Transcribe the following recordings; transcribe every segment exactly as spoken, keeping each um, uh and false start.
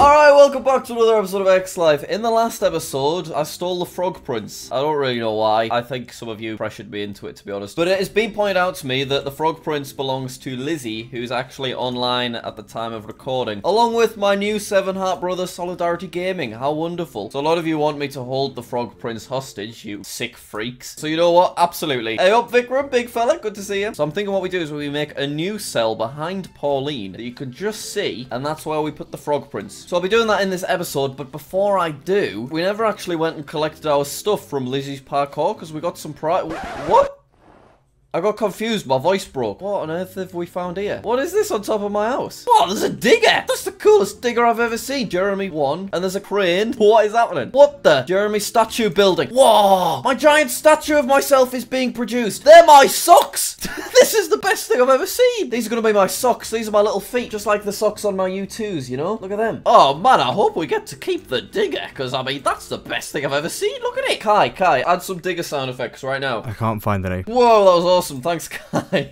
Alright, welcome back to another episode of X-Life. In the last episode, I stole the frog prince. I don't really know why. I think some of you pressured me into it, to be honest. But it has been pointed out to me that the frog prince belongs to Lizzie, who's actually online at the time of recording, along with my new seven heart brother, Solidarity Gaming. How wonderful. So a lot of you want me to hold the frog prince hostage, you sick freaks. So you know what? Absolutely. Hey up, Vikram, big fella. Good to see you. So I'm thinking what we do is we make a new cell behind Pauline that you can just see, and that's where we put the frog prince. So I'll be doing that in this episode, but before I do, we never actually went and collected our stuff from Lizzie's parkour, because we got some prize. What? I got confused, my voice broke. What on earth have we found here? What is this on top of my house? What, there's a digger! That's the coolest digger I've ever seen, Jeremy One. And there's a crane. What is happening? What the? Jeremy statue building. Whoa! My giant statue of myself is being produced. They're my socks! This is the best thing I've ever seen. These are going to be my socks. These are my little feet, just like the socks on my U twos, you know? Look at them. Oh, man, I hope we get to keep the digger, because, I mean, that's the best thing I've ever seen. Look at it. Kai, Kai, add some digger sound effects right now. I can't find any. Whoa, that was awesome. Thanks, Kai.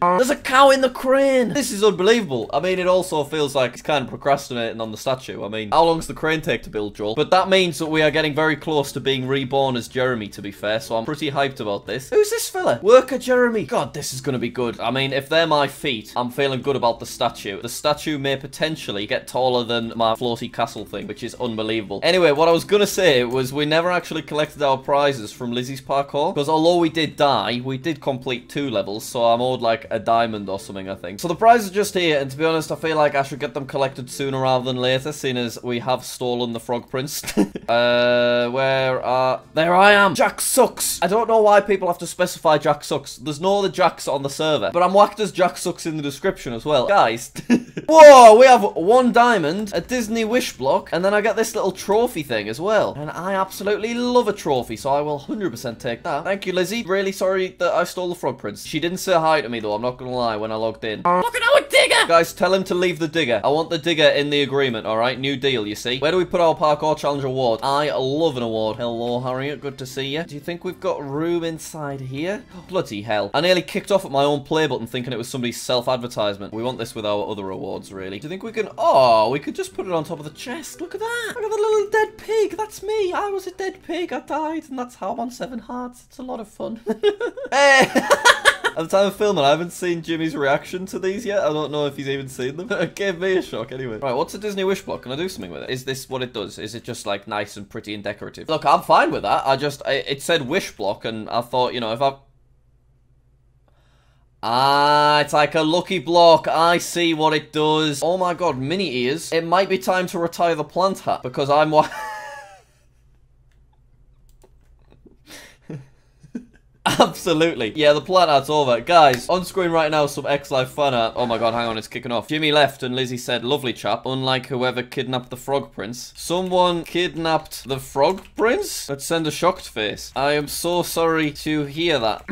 There's a cow in the crane. This is unbelievable. I mean, it also feels like it's kind of procrastinating on the statue. I mean, how long's the crane take to build, Joel? But that means that we are getting very close to being reborn as Jeremy, to be fair, so I'm pretty hyped about this. Who's this fella? Worker Jeremy. God, this is gonna be good. I mean, if they're my feet, I'm feeling good about the statue. The statue may potentially get taller than my floaty castle thing, which is unbelievable. Anyway, what I was gonna say was we never actually collected our prizes from Lizzie's parkour, because although we did die, we did complete two levels, so I'm owed like a diamond or something, I think. So the prizes are just here, and to be honest, I feel like I should get them collected sooner rather than later, seeing as we have stolen the frog prince. uh, where are... There I am! Jack sucks! I don't know why people have to specify Jack sucks. There's no other Jacks on the server, but I'm whacked as Jack sucks in the description as well. Guys. Whoa, we have one diamond, a Disney wish block, and then I get this little trophy thing as well. And I absolutely love a trophy, so I will one hundred percent take that. Thank you, Lizzie. Really sorry that I stole the frog prince. She didn't say hi to me, though. I'm not gonna lie, when I logged in. Look at our digger! Guys, tell him to leave the digger. I want the digger in the agreement, alright? New deal, you see? Where do we put our parkour challenge award? I love an award. Hello, Harriet. Good to see you. Do you think we've got room inside here? Bloody hell. I nearly kicked off at my own play button thinking it was somebody's self-advertisement. We want this with our other awards, really. Do you think we can... Oh, we could just put it on top of the chest. Look at that. Look at the little dead pig. That's me. I was a dead pig. I died, and that's how I'm on seven hearts. It's a lot of fun. Hey! At the time of filming, I haven't seen Jimmy's reaction to these yet. I don't know if he's even seen them. It gave me a shock anyway. Right, what's a Disney wish block? Can I do something with it? Is this what it does? Is it just like nice and pretty and decorative? Look, I'm fine with that. I just, I, it said wish block and I thought, you know, if I... Ah, it's like a lucky block. I see what it does. Oh my God, mini ears. It might be time to retire the plant hat because I'm... Absolutely. Yeah, the plan art's over. Guys, on screen right now, some X-Life fan art. Oh my God, hang on, it's kicking off. Jimmy left and Lizzie said, lovely chap, unlike whoever kidnapped the frog prince. Someone kidnapped the frog prince? Let's send a shocked face. I am so sorry to hear that.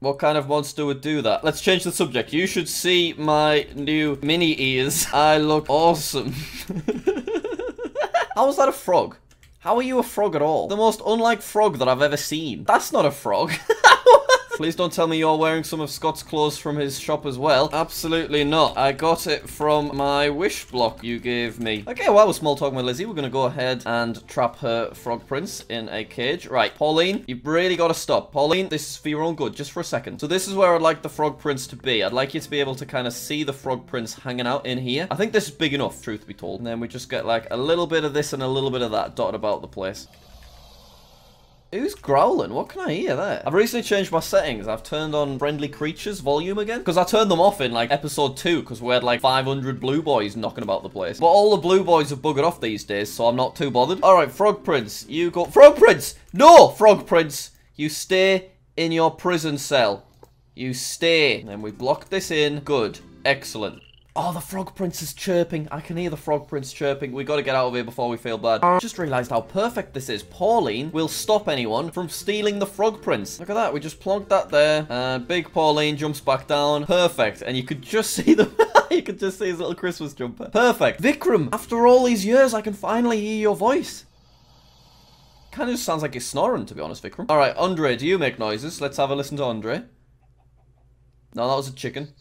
What kind of monster would do that? Let's change the subject. You should see my new mini ears. I look awesome. How was that a frog? How are you a frog at all? The most unlike frog that I've ever seen. That's not a frog. Please don't tell me you're wearing some of Scott's clothes from his shop as well. Absolutely not. I got it from my wish block you gave me. Okay, while we're small talking with Lizzie, we're gonna go ahead and trap her frog prince in a cage. Right, Pauline, you've really gotta stop. Pauline, this is for your own good, just for a second. So this is where I'd like the frog prince to be. I'd like you to be able to kind of see the frog prince hanging out in here. I think this is big enough, truth be told. And then we just get like a little bit of this and a little bit of that dotted about the place. Who's growling? What can I hear there? I've recently changed my settings. I've turned on friendly creatures volume again. Because I turned them off in like episode two because we had like five hundred blue boys knocking about the place. But all the blue boys have buggered off these days, so I'm not too bothered. All right, Frog Prince, you go- Frog Prince! No, Frog Prince! You stay in your prison cell. You stay. And then we block this in. Good. Excellent. Oh, the frog prince is chirping. I can hear the frog prince chirping. We gotta get out of here before we feel bad. Just realized how perfect this is. Pauline will stop anyone from stealing the frog prince. Look at that. We just plonked that there. Uh, big Pauline jumps back down. Perfect. And you could just see the... You could just see his little Christmas jumper. Perfect. Vikram, after all these years, I can finally hear your voice. Kind of just sounds like you're snoring, to be honest, Vikram. All right, Andre, do you make noises? Let's have a listen to Andre. No, that was a chicken.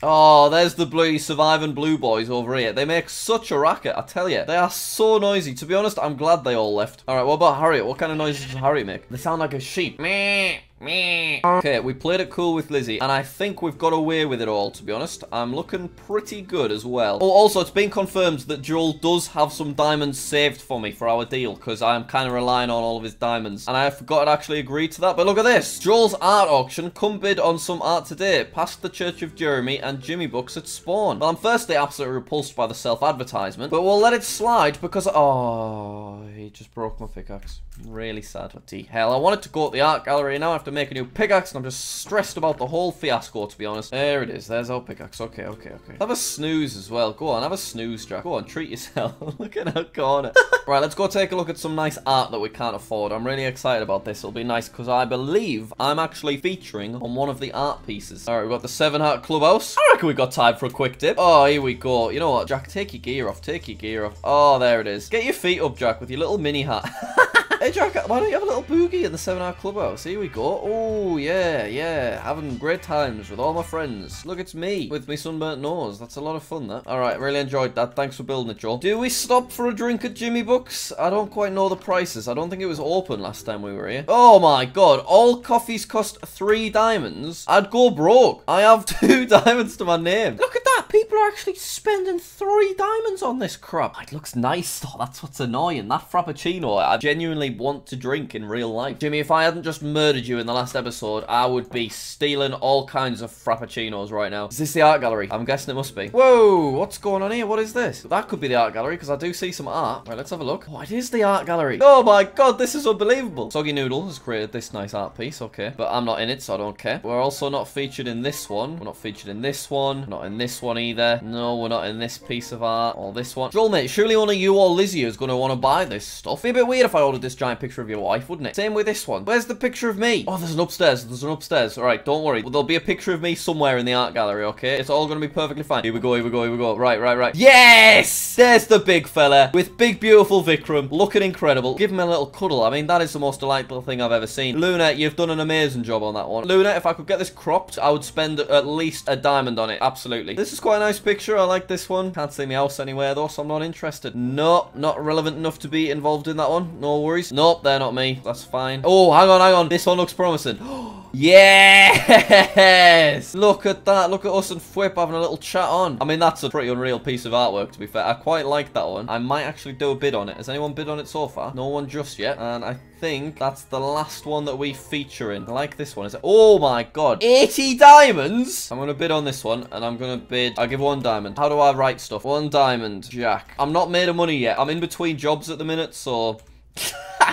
Oh, there's the bloody surviving blue boys over here. They make such a racket, I tell you. They are so noisy. To be honest, I'm glad they all left. All right, what about Harriet? What kind of noises does Harriet make? They sound like a sheep. Meh. Okay, we played it cool with Lizzie, and I think we've got away with it all, to be honest. I'm looking pretty good as well. Oh, also, it's been confirmed that Joel does have some diamonds saved for me for our deal, because I'm kind of relying on all of his diamonds. And I forgot I'd actually agreed to that, but look at this. Joel's art auction. Come bid on some art today. Past the Church of Jeremy and Jimmy Books at Spawn. Well, I'm firstly absolutely repulsed by the self-advertisement, but we'll let it slide because... Oh, he just broke my pickaxe. Really sad. What the hell? I wanted to go to the art gallery now. I have to to make a new pickaxe, and I'm just stressed about the whole fiasco, to be honest. There it is. There's our pickaxe. Okay, okay, okay. Have a snooze as well. Go on, have a snooze, Jack. Go on, treat yourself. Look at our corner. Right, let's go take a look at some nice art that we can't afford. I'm really excited about this. It'll be nice, because I believe I'm actually featuring on one of the art pieces. All right, we've got the Seven Heart Clubhouse. I reckon we've got time for a quick dip. Oh, here we go. You know what, Jack? Take your gear off. Take your gear off. Oh, there it is. Get your feet up, Jack, with your little mini hat. Hey, Jack, why don't you have a little boogie in the seven hour clubhouse? Here we go. Oh, yeah, yeah. Having great times with all my friends. Look, it's me with my sunburnt nose. That's a lot of fun, that. All right, really enjoyed that. Thanks for building it, Joel. Do we stop for a drink at Jimmy Books? I don't quite know the prices. I don't think it was open last time we were here. Oh, my God. All coffees cost three diamonds. I'd go broke. I have two diamonds to my name. Look at that. People are actually spending three diamonds on this crap. Oh, it looks nice, though. That's what's annoying. That frappuccino, I genuinely want to drink in real life. Jimmy, if I hadn't just murdered you in the last episode, I would be stealing all kinds of frappuccinos right now. Is this the art gallery? I'm guessing it must be. Whoa, what's going on here? What is this? That could be the art gallery, because I do see some art. Right, let's have a look. Oh, it is the art gallery. Oh my God, this is unbelievable. Soggy Noodle has created this nice art piece, okay. But I'm not in it, so I don't care. We're also not featured in this one. We're not featured in this one. We're not in this one either. No, we're not in this piece of art or this one. Joel, mate, surely only you or Lizzie is going to want to buy this stuff. It'd be a bit weird if I ordered this giant picture of your wife, wouldn't it? Same with this one. Where's the picture of me? Oh, there's an upstairs. There's an upstairs. All right, don't worry. Well, there'll be a picture of me somewhere in the art gallery, okay? It's all gonna be perfectly fine. Here we go, here we go, here we go. Right, right, right. Yes! There's the big fella with big, beautiful Vikram, looking incredible. Give him a little cuddle. I mean, that is the most delightful thing I've ever seen. Luna, you've done an amazing job on that one. Luna, if I could get this cropped, I would spend at least a diamond on it. Absolutely. This is quite a nice picture. I like this one. Can't see my house anywhere, though, so I'm not interested. No, not relevant enough to be involved in that one. No worries. Nope, they're not me. That's fine. Oh, hang on, hang on. This one looks promising. Yes! Look at that. Look at us and Fwip having a little chat on. I mean, that's a pretty unreal piece of artwork, to be fair. I quite like that one. I might actually do a bid on it. Has anyone bid on it so far? No one just yet. And I think that's the last one that we feature in. I like this one. Is it? Oh, my God. eighty diamonds? I'm going to bid on this one, and I'm going to bid... I'll give one diamond. How do I write stuff? One diamond. Jack. I'm not made of money yet. I'm in between jobs at the minute, so...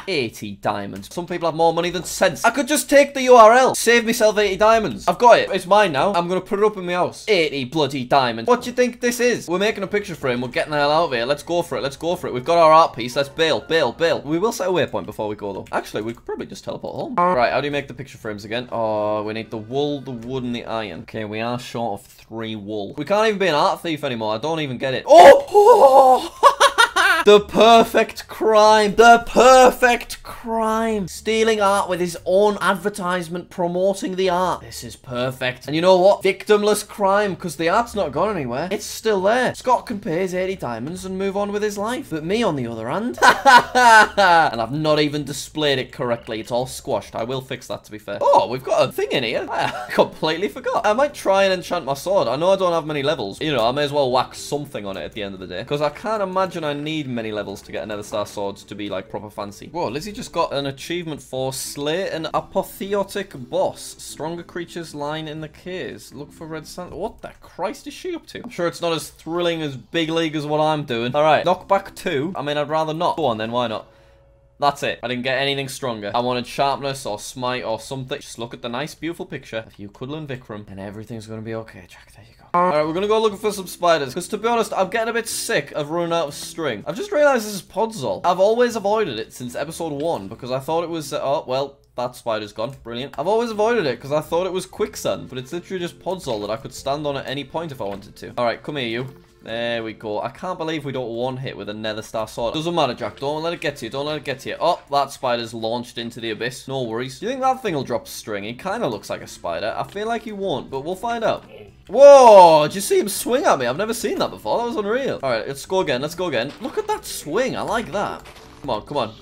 eighty diamonds. Some people have more money than sense. I could just take the U R L. Save myself eighty diamonds. I've got it. It's mine now. I'm going to put it up in my house. eighty bloody diamonds. What do you think this is? We're making a picture frame. We're getting the hell out of here. Let's go for it. Let's go for it. We've got our art piece. Let's bail, bail, bail. We will set a waypoint before we go, though. Actually, we could probably just teleport home. Right, how do you make the picture frames again? Oh, we need the wool, the wood, and the iron. Okay, we are short of three wool. We can't even be an art thief anymore. I don't even get it. Oh! Oh! The perfect crime. The perfect crime. Stealing art with his own advertisement promoting the art. This is perfect. And you know what? Victimless crime, because the art's not gone anywhere. It's still there. Scott can pay his eighty diamonds and move on with his life. But me, on the other hand... and I've not even displayed it correctly. It's all squashed. I will fix that, to be fair. Oh, we've got a thing in here. I completely forgot. I might try and enchant my sword. I know I don't have many levels. You know, I may as well whack something on it at the end of the day. Because I can't imagine I need... many levels to get another star swords to be like proper fancy. Whoa, Lizzie just got an achievement for slay an apotheotic boss. Stronger creatures lying in the caves. Look for red sand. What the Christ is she up to? I'm sure it's not as thrilling as big league as what I'm doing. All right, knockback two. I mean, I'd rather not. Go on then, why not? That's it. I didn't get anything stronger. I wanted sharpness or smite or something. Just look at the nice, beautiful picture of you cuddling Vikram, and everything's going to be okay, Jack. There you go. All right, we're going to go looking for some spiders, because to be honest, I'm getting a bit sick of running out of string. I've just realized this is Podzol. I've always avoided it since episode one, because I thought it was... Uh, oh, well... That spider's gone. Brilliant. I've always avoided it because I thought it was quicksand, but it's literally just Podzol that I could stand on at any point if I wanted to. All right, come here, you. There we go. I can't believe we don't one hit with a nether star sword. Doesn't matter, Jack. Don't let it get to you. Don't let it get to you. Oh, that spider's launched into the abyss. No worries. Do you think that thing will drop string? He kind of looks like a spider. I feel like he won't, but we'll find out. Whoa, did you see him swing at me? I've never seen that before. That was unreal. All right, let's go again. Let's go again. Look at that swing. I like that. Come on, come on.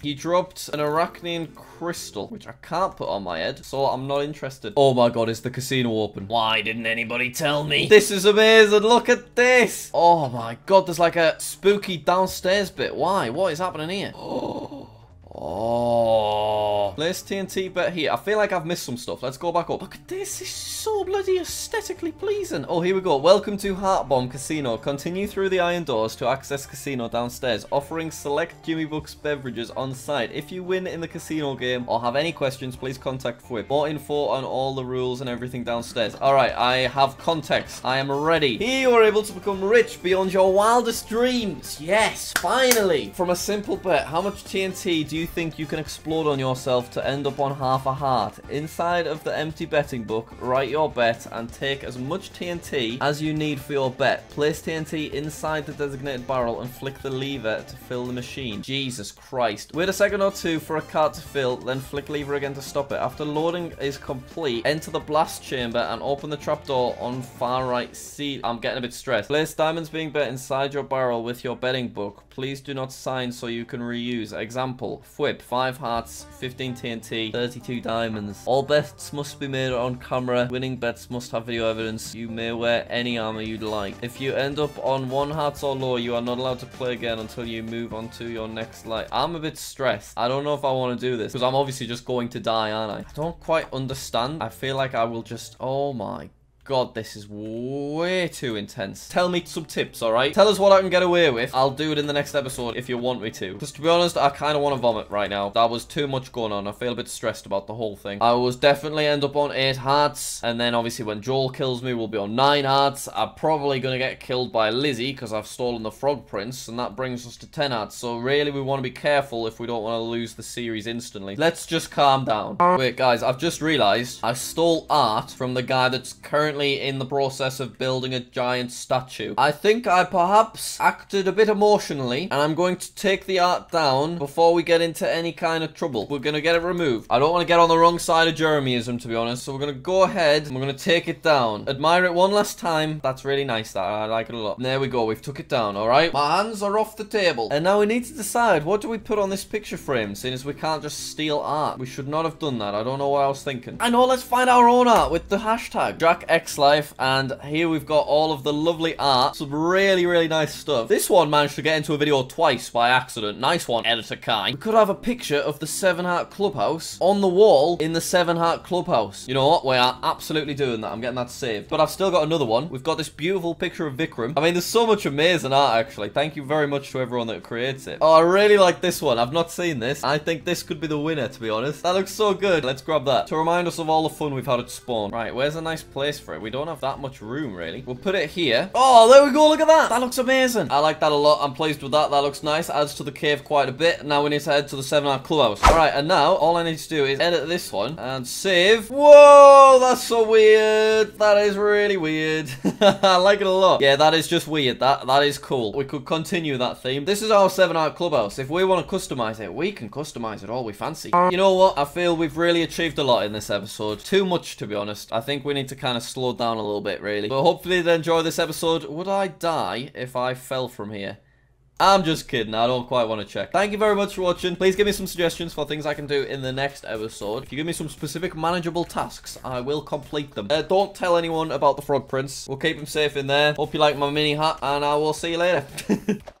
He dropped an arachnian crystal, which I can't put on my head, so I'm not interested. Oh my god, is the casino open? Why didn't anybody tell me? This is amazing. Look at this. Oh my god, there's like a spooky downstairs bit. Why? What is happening here? Oh. Oh. Place T N T bet here. I feel like I've missed some stuff. Let's go back up. Look at this. This is so bloody aesthetically pleasing. Oh, here we go. Welcome to Heartbomb Casino. Continue through the iron doors to access casino downstairs, offering select Jimmy Books beverages on site. If you win in the casino game or have any questions, please contact Fwip. More info on all the rules and everything downstairs. All right, I have context. I am ready. Here you are able to become rich beyond your wildest dreams. Yes, finally. From a simple bet, how much T N T do you think you can explode on yourself to end up on half a heart? Inside of the empty betting book, write your bet and take as much T N T as you need for your bet. Place T N T inside the designated barrel and flick the lever to fill the machine. Jesus Christ. Wait a second or two for a cart to fill, then flick lever again to stop it. After loading is complete, enter the blast chamber and open the trapdoor on far right seat. I'm getting a bit stressed. Place diamonds being bet inside your barrel with your betting book. Please do not sign so you can reuse. Example, Fwip, five hearts, fifteen T N T, thirty-two diamonds. All bets must be made on camera. Winning bets must have video evidence. You may wear any armor you'd like. If you end up on one heart or lower, you are not allowed to play again until you move on to your next life. I'm a bit stressed. I don't know if I want to do this, because I'm obviously just going to die, aren't I? I don't quite understand. I feel like I will just... Oh my god. God, this is way too intense. Tell me some tips, all right? Tell us what I can get away with. I'll do it in the next episode if you want me to. Because to be honest, I kind of want to vomit right now. That was too much going on. I feel a bit stressed about the whole thing. I was definitely end up on eight hearts. And then obviously when Joel kills me, we'll be on nine hearts. I'm probably going to get killed by Lizzie because I've stolen the frog prince. And that brings us to ten hearts. So really, we want to be careful if we don't want to lose the series instantly. Let's just calm down. Wait, guys, I've just realized I stole art from the guy that's currently in the process of building a giant statue. I think I perhaps acted a bit emotionally, and I'm going to take the art down before we get into any kind of trouble. We're going to get it removed. I don't want to get on the wrong side of Jeremyism, to be honest, so we're going to go ahead and we're going to take it down. Admire it one last time. That's really nice, that. I like it a lot. And there we go. We've took it down, all right? My hands are off the table. And now we need to decide, what do we put on this picture frame, seeing as we can't just steal art? We should not have done that. I don't know what I was thinking. I know, let's find our own art with the hashtag Jack X-Life, and here we've got all of the lovely art. Some really, really nice stuff. This one managed to get into a video twice by accident. Nice one, editor Kai. We could have a picture of the Seven Heart Clubhouse on the wall in the Seven Heart Clubhouse. You know what? We are absolutely doing that. I'm getting that saved. But I've still got another one. We've got this beautiful picture of Vikram. I mean, there's so much amazing art, actually. Thank you very much to everyone that creates it. Oh, I really like this one. I've not seen this. I think this could be the winner, to be honest. That looks so good. Let's grab that to remind us of all the fun we've had at Spawn. Right, where's a nice place for it? We don't have that much room, really. We'll put it here. Oh, there we go. Look at that. That looks amazing. I like that a lot. I'm pleased with that. That looks nice. Adds to the cave quite a bit. Now we need to head to the Seven Hour Clubhouse. All right, and now all I need to do is edit this one and save. Whoa, that's so weird. That is really weird. I like it a lot. Yeah, that is just weird. That That is cool. We could continue that theme. This is our Seven Hour Clubhouse. If we want to customize it, we can customize it all we fancy. You know what? I feel we've really achieved a lot in this episode. Too much, to be honest. I think we need to kind of slowed down a little bit, really. But hopefully they enjoy this episode. Would I die if I fell from here? I'm just kidding. I don't quite want to check. Thank you very much for watching. Please give me some suggestions for things I can do in the next episode. If you give me some specific manageable tasks, I will complete them. Uh, don't tell anyone about the frog prince. We'll keep him safe in there. Hope you like my mini hat, and I will see you later.